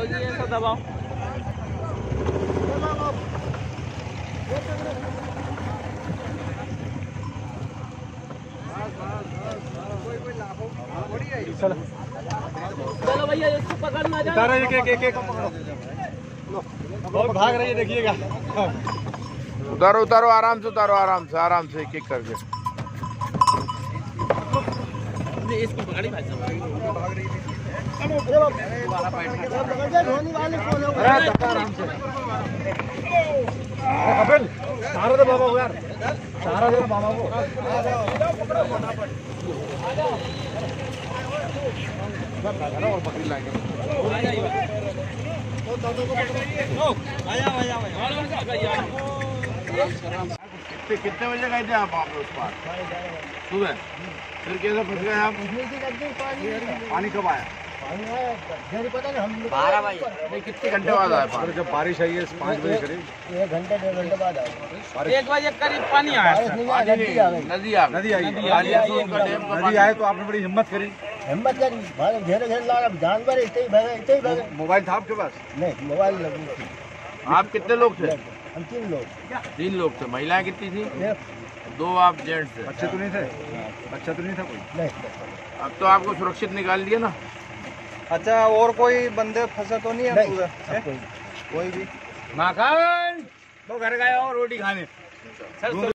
दबाओ जी, ऐसा दबाओ। चलो भैया इसको पकड़ना जाए, एक पकड़ो, भाग रही है देखिएगा। उतारो उतारो, आराम से उतारो, आराम से एक एक करके। इसको पकड़ी भाई साहब, भाग रही है। चलो वाला पकड़, धोनी वाले को लो। अरे आराम से अपन सारा दे बाबा को यार, सारा दे बाबा को। आ जाओ पकड़ो फटाफट, आ जाओ बस, और पकड़ लाएंगे। ओ दादा को पकड़ो, ओ आया आया आया। कितने बजे गए थे आप लोग उस पार सुबह? फिर कैसे फंस गए आप? पानी कब आया? पता नहीं, हम 12 बजे। कितने घंटे बाद आया पानी? जब बारिश आई है 5 बजे करीब, 1 घंटे 1.5 घंटे बाद आया। 1 बजे करीब पानी आया। नदी आई, नदी आए तो आपने बड़ी हिम्मत करी। हिम्मत करी भाई, घेरे घेरे ला रहा जानवर, इतने ही भागे इतने ही भागे। मोबाइल था आपके पास? नहीं मोबाइल नहीं। आप कितने लोग थे? हम 3 लोग। 3 लोग थे। महिलाएं कितनी थी? 2। आप जेंट्स थे। बच्चे तो नहीं थे? बच्चा तो नहीं था कोई? नहीं। अब तो आपको सुरक्षित निकाल दिया ना। अच्छा, और कोई बंदे फंसे तो नहीं है पूरा? कोई भी। माखन तो घर गया और रोटी खाने।